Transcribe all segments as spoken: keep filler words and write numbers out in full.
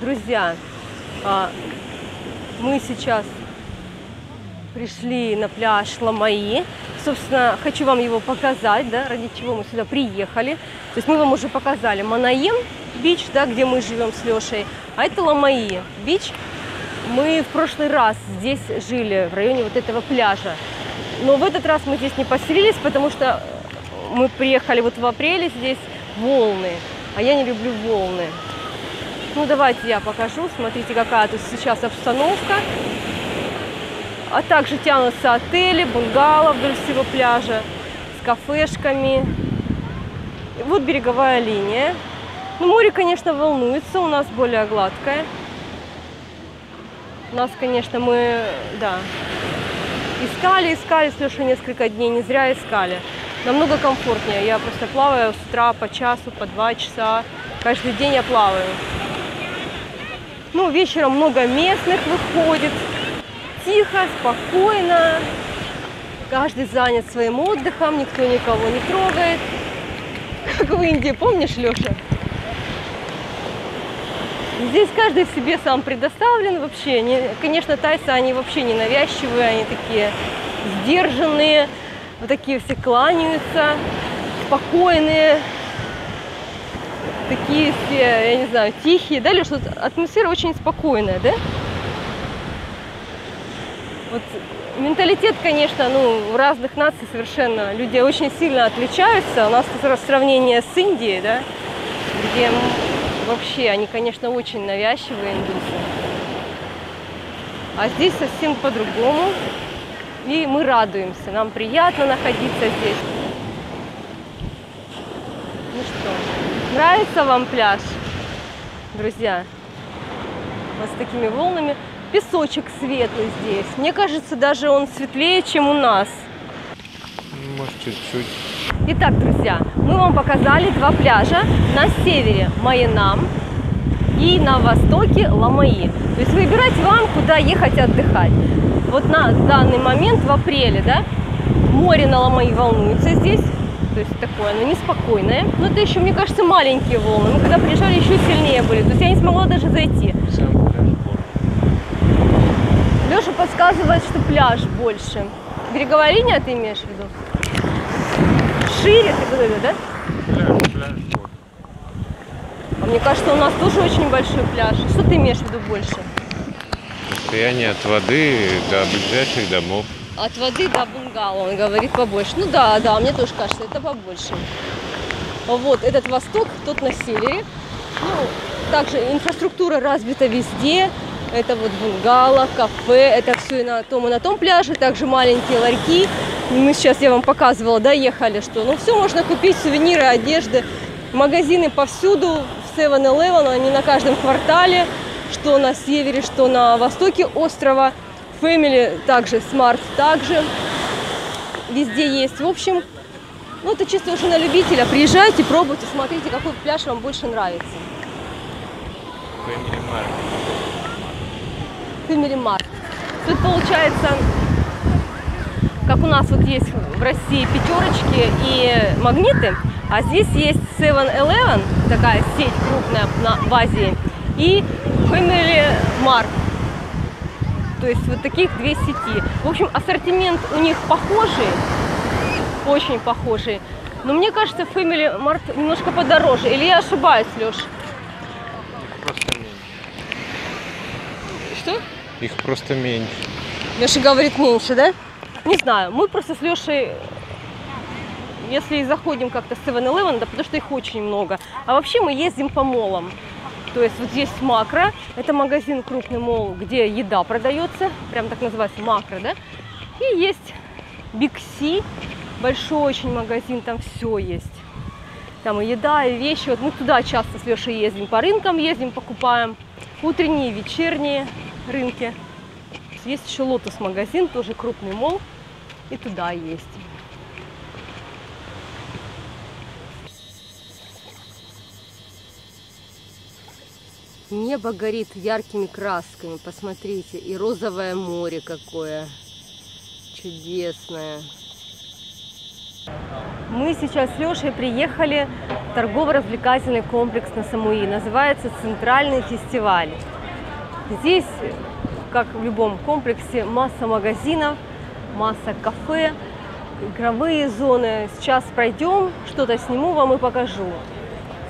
Друзья, мы сейчас пришли на пляж Ламаи. Собственно, хочу вам его показать, да, ради чего мы сюда приехали. То есть мы вам уже показали Манаим Бич, да, где мы живем с Лешей, а это Ламаи Бич. Мы в прошлый раз здесь жили, в районе вот этого пляжа. Но в этот раз мы здесь не поселились, потому что мы приехали вот в апреле, здесь волны, а я не люблю волны. Ну, давайте я покажу, смотрите, какая тут сейчас обстановка. А также тянутся отели, бунгало вдоль всего пляжа с кафешками. И вот береговая линия. Ну, море, конечно, волнуется, у нас более гладкое. У нас, конечно, мы, да, искали, искали, слушаю, несколько дней, не зря искали. Намного комфортнее, я просто плаваю с утра по часу, по два часа, каждый день я плаваю. Ну, вечером много местных выходит, тихо, спокойно, каждый занят своим отдыхом, никто никого не трогает. Как в Индии, помнишь, Леша? Здесь каждый себе сам предоставлен вообще. Не, конечно, тайцы, они вообще не навязчивые, они такие сдержанные, вот такие все кланяются, спокойные, такие все, я не знаю, тихие. Да, Леша, атмосфера очень спокойная, да? Вот менталитет, конечно, ну, у разных наций совершенно. Люди очень сильно отличаются. У нас сравнение с Индией, да, где... Вообще, они, конечно, очень навязчивые индусы. А здесь совсем по-другому. И мы радуемся. Нам приятно находиться здесь. Ну что, нравится вам пляж, друзья? Вот с такими волнами. Песочек светлый здесь. Мне кажется, даже он светлее, чем у нас. Может, чуть-чуть. Итак, друзья, мы вам показали два пляжа. На севере Манаим и на востоке Ламаи. То есть выбирать вам, куда ехать отдыхать. Вот на данный момент, в апреле, да, море на Ламаи волнуется здесь. То есть такое, оно неспокойное. Но это еще, мне кажется, маленькие волны. Мы когда приезжали, еще сильнее были. То есть я не смогла даже зайти. Леша подсказывает, что пляж больше. Береговая линия ты имеешь в виду? Шире, ты говоришь, да? Пляж, пляж. А мне кажется, у нас тоже очень большой пляж. Что ты имеешь в виду больше? Расстояние от воды до ближайших домов. От воды до бунгало, он говорит, побольше. Ну да, да, мне тоже кажется, это побольше. Вот, этот восток, тот на севере. Ну, также инфраструктура развита везде. Это вот бунгало, кафе, это все и на том, и на том пляже. Также маленькие ларьки. Мы сейчас, я вам показывала, да, ехали, что ну все можно купить, сувениры, одежды. Магазины повсюду, в севен элевен, они на каждом квартале, что на севере, что на востоке острова. Фэмили также, Смарт также, везде есть. В общем, ну это чисто уже на любителя. Приезжайте, пробуйте, смотрите, какой пляж вам больше нравится. Фэмили Марк. Фэмили Марк. Тут получается... Как у нас вот есть в России пятерочки и магниты, а здесь есть севен элевен, такая сеть крупная на, в Азии, и Фэмили Марк. То есть вот таких две сети. В общем, ассортимент у них похожий, очень похожий. Но мне кажется, Фэмили Марк немножко подороже. Или я ошибаюсь, Леш? Их просто меньше. Что? Их просто меньше. Леша говорит меньше, да? Не знаю, мы просто с Лешей, если заходим как-то в севен элевен, да, потому что их очень много. А вообще мы ездим по молам. То есть вот есть Макро, это магазин, крупный мол, где еда продается, прям так называется Макро, да? И есть Бикси, большой очень магазин, там все есть. Там и еда, и вещи. Вот мы туда часто с Лешей ездим, по рынкам ездим, покупаем утренние, вечерние рынки. Есть еще Лотос магазин, тоже крупный молл, и туда есть. Небо горит яркими красками, посмотрите, и розовое море какое чудесное. Мы сейчас с Лешей приехали торгово-развлекательный комплекс на Самуи. Называется Центральный фестиваль. Здесь, как в любом комплексе, масса магазинов, масса кафе, игровые зоны. Сейчас пройдем, что-то сниму вам и покажу.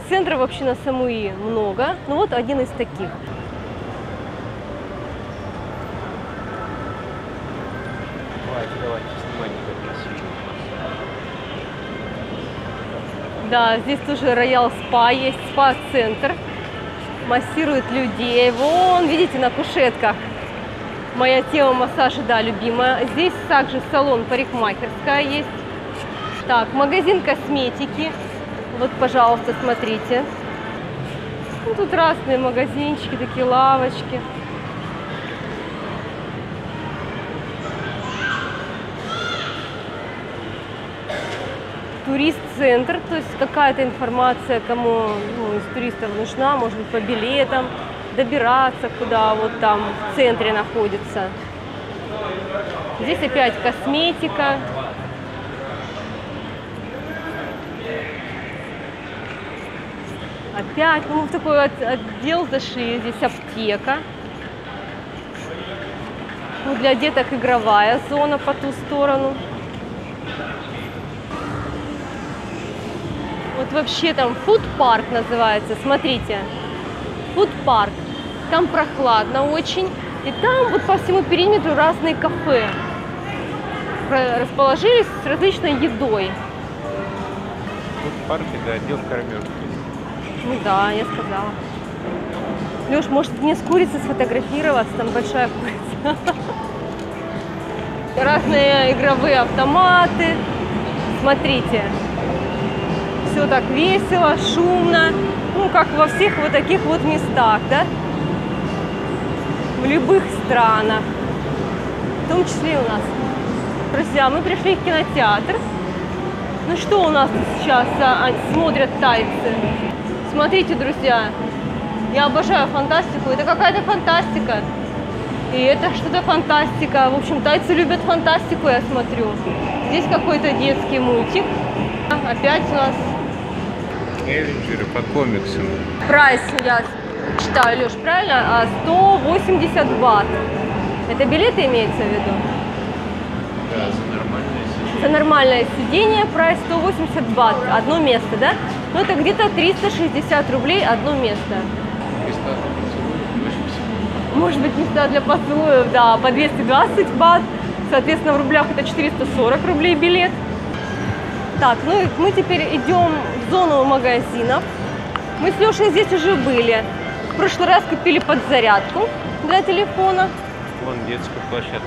Центров вообще на Самуи много, но вот один из таких. Да, здесь тоже Роял Спа есть, спа-центр. Массирует людей. Вон, видите, на кушетках. Моя тема массажа, да, любимая. Здесь также салон парикмахерская есть. Так, магазин косметики. Вот, пожалуйста, смотрите. Ну, тут разные магазинчики, такие лавочки. Турист-центр, то есть какая-то информация, кому ну, из туристов нужна, может быть, по билетам, добираться, куда вот там в центре находится. Здесь опять косметика. Опять, ну, в такой отдел зашли, здесь аптека. Ну, для деток игровая зона по ту сторону. Вот вообще там фуд-парк называется, смотрите, фуд-парк, там прохладно очень, и там вот по всему периметру разные кафе расположились с различной едой. Фуд-парк – это отдел кормежки. Ну да, я сказала. Леш, может мне с курицей сфотографироваться, там большая курица. Разные игровые автоматы, смотрите. Все так весело, шумно, ну, как во всех вот таких вот местах, да, в любых странах, в том числе и у нас. Друзья, мы пришли в кинотеатр. Ну, что у нас сейчас а, смотрят тайцы? Смотрите, друзья, я обожаю фантастику, это какая-то фантастика, и это что-то фантастика. В общем, тайцы любят фантастику, я смотрю. Здесь какой-то детский мультик. Опять у нас Эллинджеры по комиксам. Прайс, я читаю, Леш, правильно? сто восемьдесят бат. Это билеты имеется в виду? Да, за нормальное сидение. За нормальное сидение прайс сто восемьдесят бат. Одно место, да? Ну, это где-то триста шестьдесят рублей одно место. Места для поцелуев. Может быть, места для поцелуев, да, по двести двадцать бат. Соответственно, в рублях это четыреста сорок рублей билет. Так, ну и мы теперь идем в зону магазинов. Мы с Лешей здесь уже были. В прошлый раз купили подзарядку для телефона. Вон детскую площадку.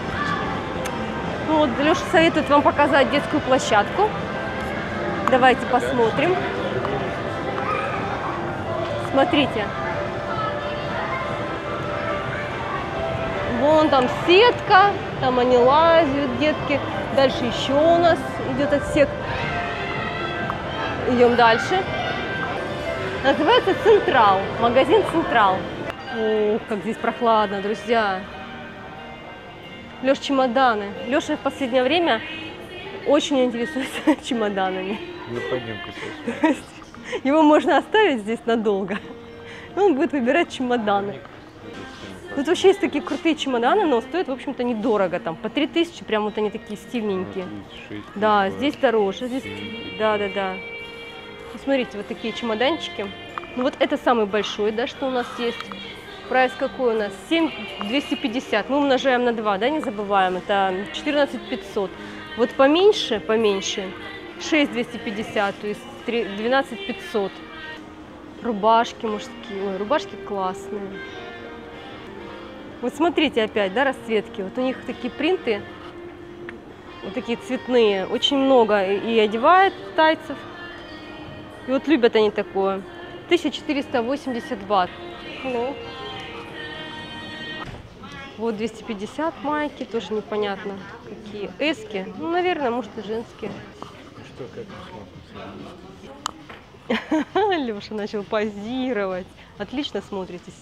Ну, вот Леша советует вам показать детскую площадку. Давайте посмотрим. Смотрите. Вон там сетка, там они лазят, детки. Дальше еще у нас идет отсек. Идем дальше. Называется Централ, магазин Централ. О, как здесь прохладно, друзья. Леш, чемоданы. Леша в последнее время очень интересуется чемоданами. Ну, пойдем-ка сейчас. Его можно оставить здесь надолго. Он будет выбирать чемоданы. Тут вообще есть такие крутые чемоданы, но стоят, в общем-то, недорого. Там по три тысячи, прям вот они такие стильненькие. тридцать шесть, да, здесь дороже. Здесь... Да-да-да. Смотрите, вот такие чемоданчики. Ну, вот это самый большой, да, что у нас есть. Прайс какой у нас? семь тысяч двести пятьдесят. Мы умножаем на два, да, не забываем. Это четырнадцать тысяч пятьсот. Вот поменьше, поменьше. шесть тысяч двести пятьдесят, то есть двенадцать тысяч пятьсот. Рубашки мужские. Ой, рубашки классные. Вот смотрите опять, да, расцветки. Вот у них такие принты, вот такие цветные. Очень много и одевают тайцев. И вот любят они такое. тысяча четыреста восемьдесят бат. Ну. Вот двести пятьдесят майки, тоже непонятно какие. Эски, ну, наверное, может и женские. Что, как Леша начал позировать. Отлично смотритесь.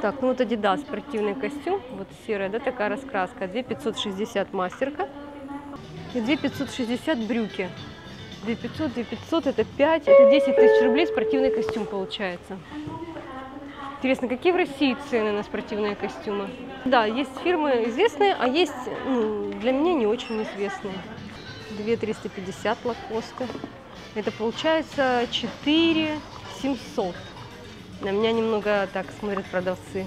Так, ну вот Adidas спортивный костюм. Вот серая, да, такая раскраска. две тысячи пятьсот шестьдесят мастерка. И две тысячи пятьсот шестьдесят брюки. две тысячи пятьсот, две тысячи пятьсот, это пять, это десять тысяч рублей спортивный костюм получается. Интересно, какие в России цены на спортивные костюмы? Да, есть фирмы известные, а есть, ну, для меня не очень известные. две тысячи триста пятьдесят лакоста. Это получается четыре тысячи семьсот. На меня немного так смотрят продавцы.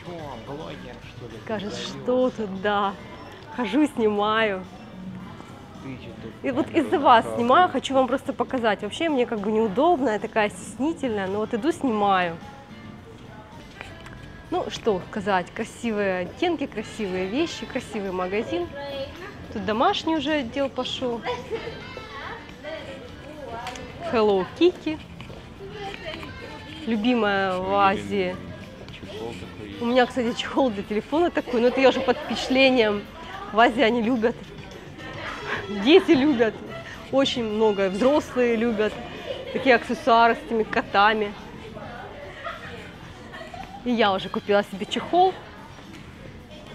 Чего, блогер, что ли? Кажется, что тут, да. Хожу, снимаю. И вот из-за вас снимаю, хочу вам просто показать. Вообще мне как бы неудобно, я такая стеснительная, но вот иду снимаю. Ну, что сказать, красивые оттенки, красивые вещи, красивый магазин. Тут домашний уже отдел пошел. Hello, Кики. Любимая в Азии. У меня, кстати, чехол для телефона такой, но это я уже под впечатлением. В Азии они любят. Дети любят, очень много, взрослые любят, такие аксессуары с этими котами. И я уже купила себе чехол,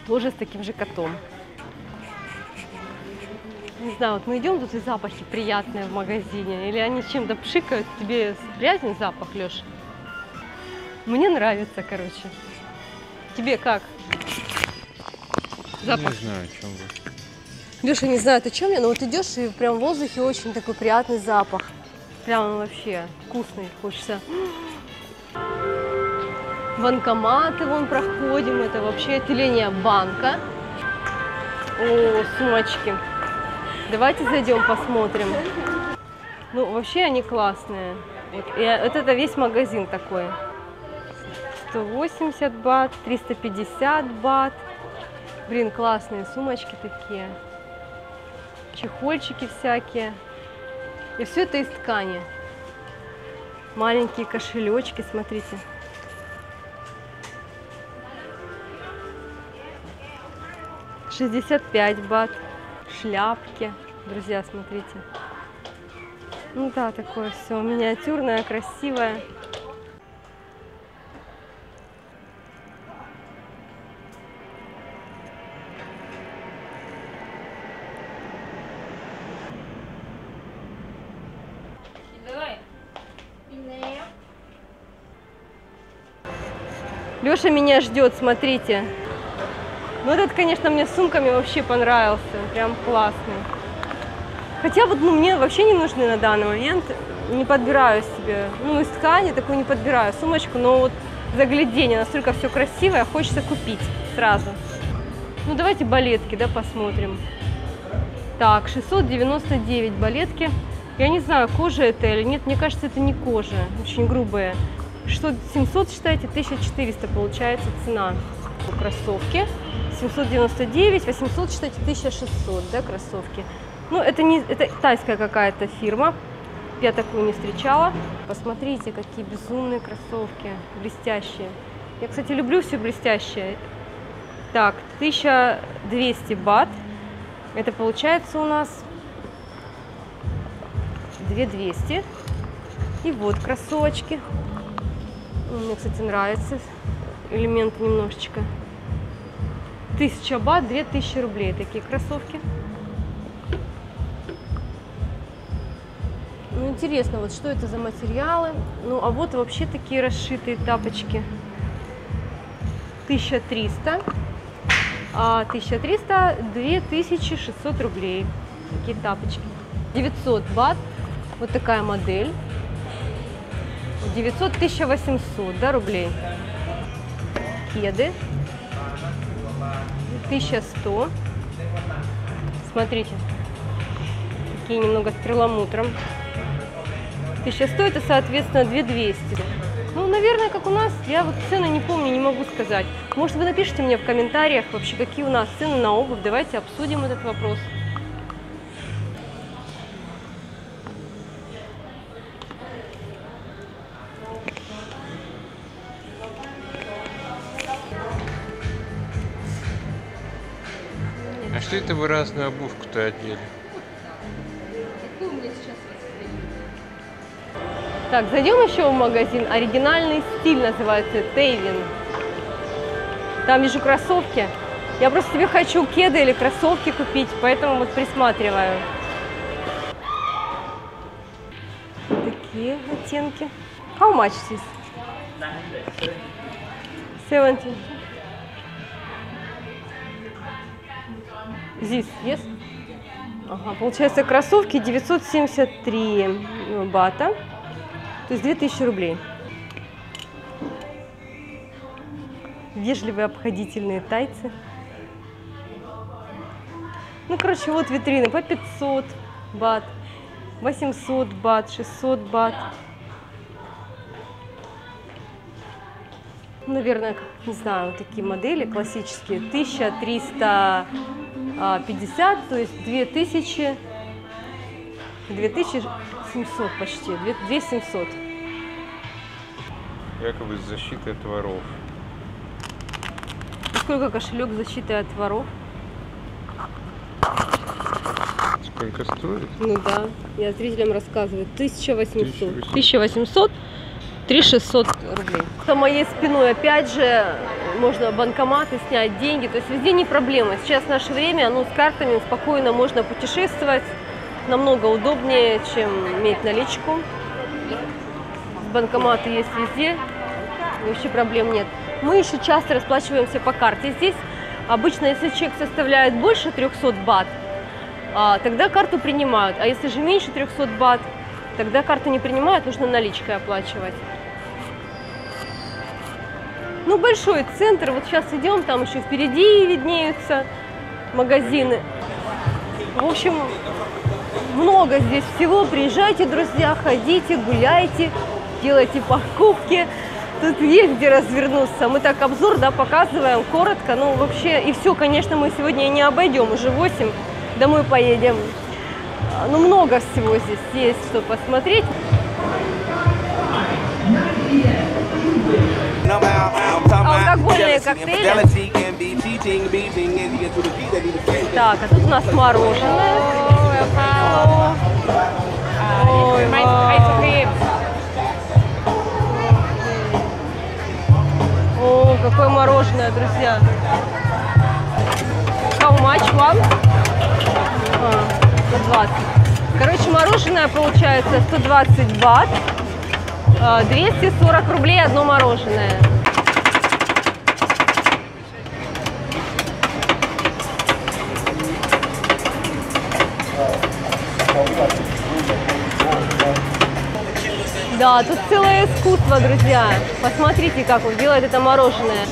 тоже с таким же котом. Не знаю, вот мы идем, тут и запахи приятные в магазине, или они чем-то пшикают, тебе приятен запах, Леш? Мне нравится, короче. Тебе как? Запах? Не знаю, о чем вы. Леша не знает, о чем я, но вот идешь, и прям в воздухе очень такой приятный запах. Прям вообще вкусный, хочется. Банкоматы вон проходим, это вообще отделение банка. О, сумочки. Давайте зайдем, посмотрим. Ну, вообще они классные. Вот, и, вот это весь магазин такой. сто восемьдесят бат, триста пятьдесят бат. Блин, классные сумочки такие. Чехольчики всякие. И все это из ткани. Маленькие кошелечки, смотрите. шестьдесят пять бат. Шляпки. Друзья, смотрите. Ну да, такое все миниатюрное, красивое. Леша меня ждет, смотрите. Ну, этот, конечно, мне сумками вообще понравился. Прям классный. Хотя вот, ну, мне вообще не нужны на данный момент. Не подбираю себе. Ну, из ткани такую не подбираю сумочку, но вот заглядение, настолько все красивое, хочется купить сразу. Ну, давайте балетки, да, посмотрим. Так, шестьсот девяносто девять балетки. Я не знаю, кожа это или нет. Мне кажется, это не кожа. Очень грубая. Что семьсот, считайте, тысяча четыреста получается цена. Кроссовки семьсот девяносто девять, восемьсот, считайте, тысяча шестьсот, да, кроссовки. Ну, это не это тайская какая-то фирма, я такую не встречала. Посмотрите, какие безумные кроссовки, блестящие. Я, кстати, люблю все блестящее. Так, тысяча двести бат, это получается у нас две тысячи двести. И вот кроссовочки. Мне, кстати, нравится элемент немножечко. тысяча бат, две тысячи рублей такие кроссовки. Ну, интересно, вот что это за материалы. Ну, а вот вообще такие расшитые тапочки. тысяча триста. А тысяча триста, две тысячи шестьсот рублей. Такие тапочки. девятьсот бат. Вот такая модель. девятьсот, тысяча восемьсот, да, рублей. Кеды. тысяча сто. Смотрите. Такие немного с перламутром. тысяча сто, это, соответственно, две тысячи двести. Ну, наверное, как у нас, я вот цены не помню, не могу сказать. Может, вы напишите мне в комментариях вообще, какие у нас цены на обувь. Давайте обсудим этот вопрос. Что это вы разную обувку-то одели? Так, зайдем еще в магазин. Оригинальный стиль называется Тейвин. Там вижу кроссовки. Я просто себе хочу кеды или кроссовки купить, поэтому вот присматриваю. другие оттенки. How much is this? семьдесят. This, yes? Ага, получается, кроссовки девятьсот семьдесят три бата, то есть две тысячи рублей. Вежливые, обходительные тайцы. Ну, короче, вот витрины по пятьсот бат, восемьсот бат, шестьсот бат. Наверное, не знаю, такие модели классические. тысяча триста пятьдесят, то есть две тысячи, две тысячи семьсот почти, две тысячи семьсот. Якобы защита от воров. Сколько кошелек защиты от воров? Сколько стоит? Ну да, я зрителям рассказываю. тысяча восемьсот. тысяча восемьсот, три тысячи шестьсот рублей. За моей спиной опять же можно банкоматы снять, деньги. То есть везде не проблема. Сейчас в наше время, ну, с картами спокойно можно путешествовать. Намного удобнее, чем иметь наличку. Банкоматы есть везде. Вообще проблем нет. Мы еще часто расплачиваемся по карте. Здесь обычно, если чек составляет больше трёхсот бат, тогда карту принимают. А если же меньше трёхсот бат, тогда карту не принимают, нужно наличкой оплачивать. Ну, большой центр. Вот сейчас идем, там еще впереди виднеются магазины. В общем, много здесь всего. Приезжайте, друзья, ходите, гуляйте, делайте покупки. Тут есть где развернуться. Мы так обзор, да, показываем коротко. Ну, вообще, и все, конечно, мы сегодня не обойдем. Уже восемь, домой поедем. Ну, много всего здесь есть, что посмотреть. Алкогольные коктейли. Так, а тут у нас мороженое. Ой, О, какое мороженое, друзья. How much вам? А, сто двадцать. Короче, мороженое получается сто двадцать бат. двести сорок рублей одно мороженое. Да, тут целое искусство, друзья. Посмотрите, как он делает это мороженое.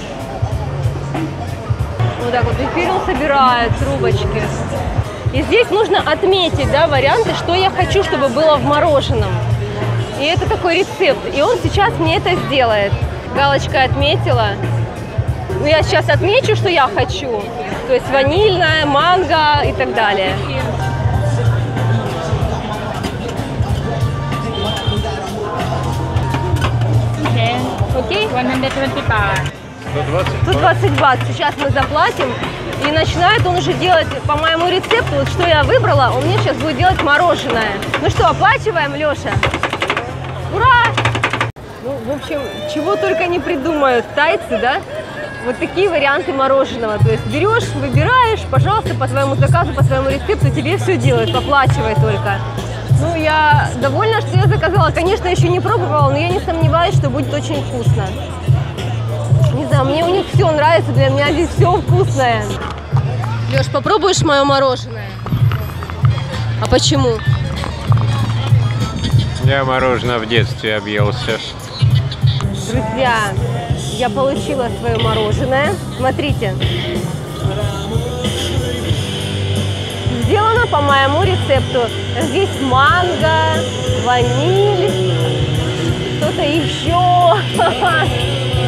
Вот так вот. И теперь он собирает трубочки. И здесь нужно отметить, да, варианты, что я хочу, чтобы было в мороженом. И это такой рецепт. И он сейчас мне это сделает. Галочка отметила. Ну, я сейчас отмечу, что я хочу. То есть ванильное, манго и так далее. Окей? сто двадцать бат. Сейчас мы заплатим. И начинает он уже делать по моему рецепту, вот что я выбрала, он мне сейчас будет делать мороженое. Ну что, оплачиваем, Леша? Ура! Ну, в общем, чего только не придумают тайцы, да? Вот такие варианты мороженого. То есть берешь, выбираешь, пожалуйста, по твоему заказу, по своему рецепту тебе все делают, оплачивай только. Ну, я довольна, что я заказала. Конечно, еще не пробовала, но я не сомневаюсь, что будет очень вкусно. Не знаю, мне у них все нравится, для меня здесь все вкусное. Леш, попробуешь мое мороженое? А почему? Я мороженое в детстве объелся. Друзья, я получила свое мороженое. Смотрите. Сделано по моему рецепту. Здесь манго, ваниль, что-то еще.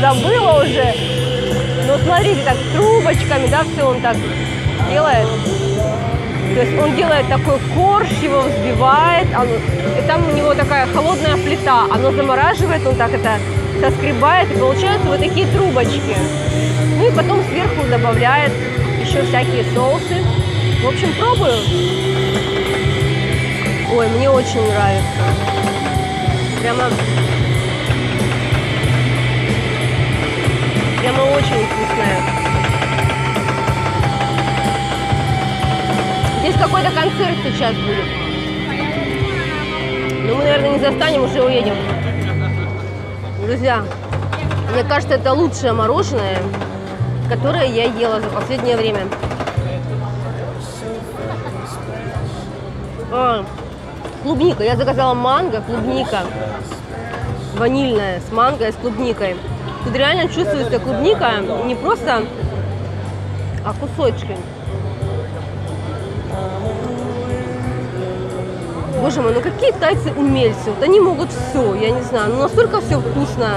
Забыла уже. Но смотрите, так трубочками, да, все он так делает. То есть он делает такой корж, его взбивает. Оно, и там у него такая холодная плита. Оно замораживает, он так это соскребает. И получаются вот такие трубочки. Ну и потом сверху добавляет еще всякие соусы. В общем, пробую. Ой, мне очень нравится. Прямо... Прямо очень вкусная. Здесь какой-то концерт сейчас будет. Но мы, наверное, не застанем, уже уедем. Друзья, мне кажется, это лучшее мороженое, которое я ела за последнее время. А, клубника. Я заказала манго, клубника. Ванильная, с манго и с клубникой. Тут реально чувствуется клубника не просто, а кусочки. Боже мой, ну какие тайцы умельцы, вот они могут все, я не знаю, ну настолько все вкусно,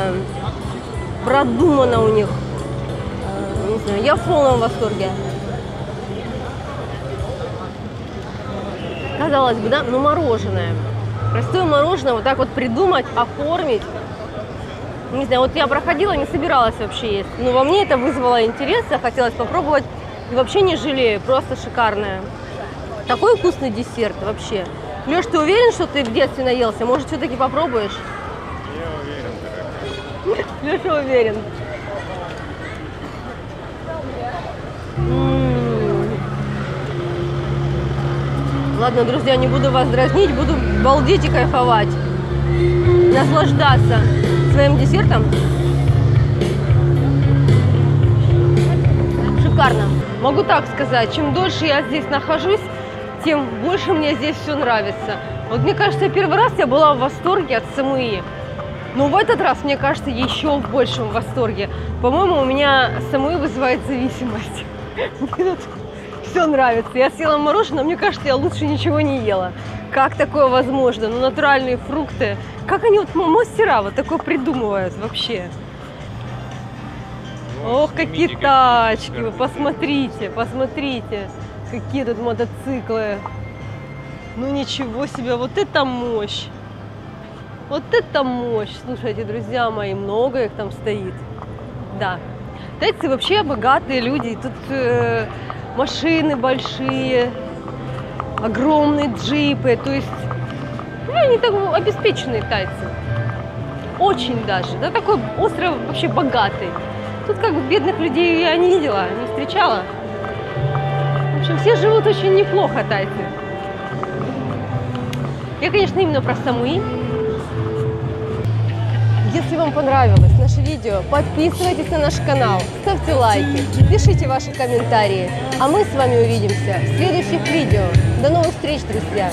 продумано у них, не знаю, я в полном восторге. Казалось бы, да, ну мороженое, простое мороженое, вот так вот придумать, оформить, не знаю, вот я проходила, не собиралась вообще есть, но во мне это вызвало интерес, хотелось попробовать, и вообще не жалею, просто шикарное. Такой вкусный десерт вообще. Леш, ты уверен, что ты в детстве наелся? Может, все-таки попробуешь? Я уверен, дорогая. Леша уверен. М-м-м. Ладно, друзья, не буду вас дразнить, буду балдеть и кайфовать. Наслаждаться своим десертом. Шикарно. Могу так сказать, чем дольше я здесь нахожусь, тем больше мне здесь все нравится. Вот мне кажется, первый раз я была в восторге от Самуи. Но в этот раз, мне кажется, еще в большем восторге. По-моему, у меня Самуи вызывает зависимость. Мне тут все нравится. Я съела мороженое, но мне кажется, я лучше ничего не ела. Как такое возможно? Ну, натуральные фрукты. Как они вот мастера вот такое придумывают вообще? Ох, какие тачки! Вы посмотрите, посмотрите. Какие тут мотоциклы. Ну ничего себе, вот это мощь. Вот это мощь. Слушайте, друзья мои, много их там стоит. Да. Тайцы вообще богатые люди. Тут э, машины большие, огромные джипы. То есть, ну, они так обеспеченные тайцы. Очень даже. Да, такой остров вообще богатый. Тут как бы бедных людей я не видела, не встречала. В общем, все живут очень неплохо, тайцы. Я, конечно, именно про Самуи. Если вам понравилось наше видео, подписывайтесь на наш канал, ставьте лайки, пишите ваши комментарии. А мы с вами увидимся в следующих видео. До новых встреч, друзья!